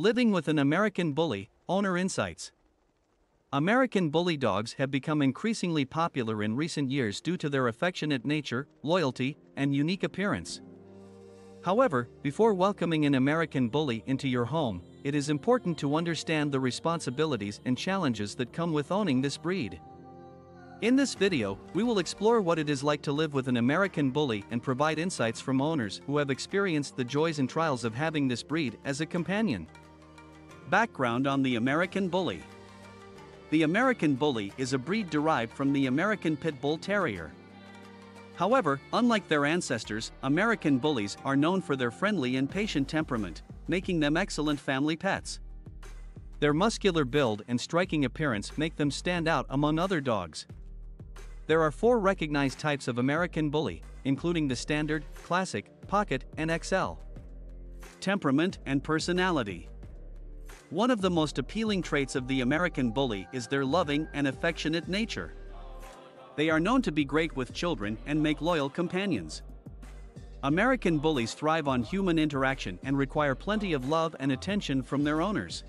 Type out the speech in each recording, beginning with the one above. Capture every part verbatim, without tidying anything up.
Living with an American Bully, Owner Insights. American Bully dogs have become increasingly popular in recent years due to their affectionate nature, loyalty, and unique appearance. However, before welcoming an American Bully into your home, it is important to understand the responsibilities and challenges that come with owning this breed. In this video, we will explore what it is like to live with an American Bully and provide insights from owners who have experienced the joys and trials of having this breed as a companion. Background on the American Bully. The American Bully is a breed derived from the American Pit Bull Terrier. However, unlike their ancestors, American Bullies are known for their friendly and patient temperament, making them excellent family pets. Their muscular build and striking appearance make them stand out among other dogs. There are four recognized types of American Bully, including the Standard, Classic, Pocket, and X L. Temperament and personality. One of the most appealing traits of the American Bully is their loving and affectionate nature. They are known to be great with children and make loyal companions. American Bullies thrive on human interaction and require plenty of love and attention from their owners.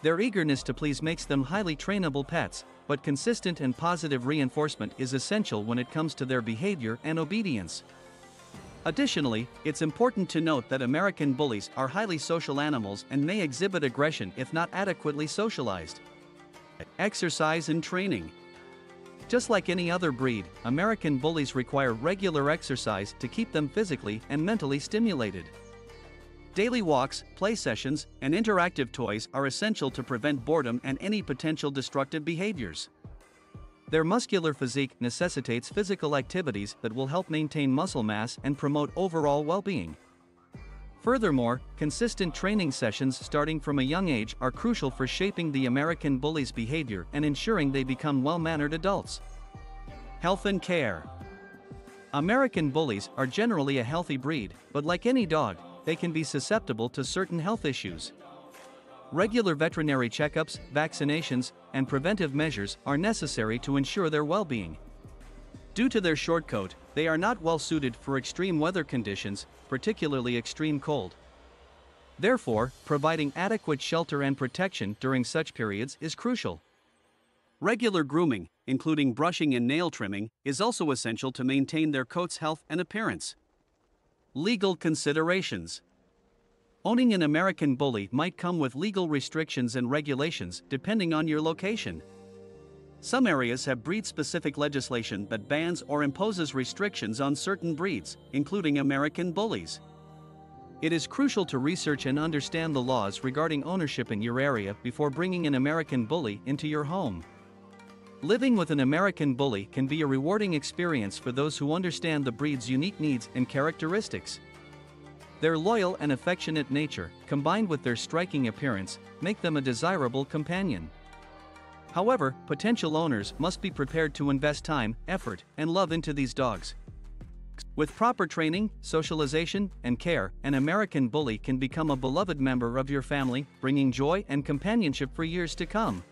Their eagerness to please makes them highly trainable pets, but consistent and positive reinforcement is essential when it comes to their behavior and obedience. Additionally, it's important to note that American Bullies are highly social animals and may exhibit aggression if not adequately socialized. Exercise and training. Just like any other breed, American Bullies require regular exercise to keep them physically and mentally stimulated. Daily walks, play sessions, and interactive toys are essential to prevent boredom and any potential destructive behaviors. Their muscular physique necessitates physical activities that will help maintain muscle mass and promote overall well-being. Furthermore, consistent training sessions starting from a young age are crucial for shaping the American Bully's behavior and ensuring they become well-mannered adults. Health and care. American Bullies are generally a healthy breed, but like any dog, they can be susceptible to certain health issues. Regular veterinary checkups, vaccinations, and preventive measures are necessary to ensure their well-being. Due to their short coat, they are not well suited for extreme weather conditions, particularly extreme cold. Therefore, providing adequate shelter and protection during such periods is crucial. Regular grooming, including brushing and nail trimming, is also essential to maintain their coat's health and appearance. Legal considerations. Owning an American Bully might come with legal restrictions and regulations depending on your location. Some areas have breed-specific legislation that bans or imposes restrictions on certain breeds, including American Bullies. It is crucial to research and understand the laws regarding ownership in your area before bringing an American Bully into your home. Living with an American Bully can be a rewarding experience for those who understand the breed's unique needs and characteristics. Their loyal and affectionate nature, combined with their striking appearance, make them a desirable companion. However, potential owners must be prepared to invest time, effort, and love into these dogs. With proper training, socialization, and care, an American Bully can become a beloved member of your family, bringing joy and companionship for years to come.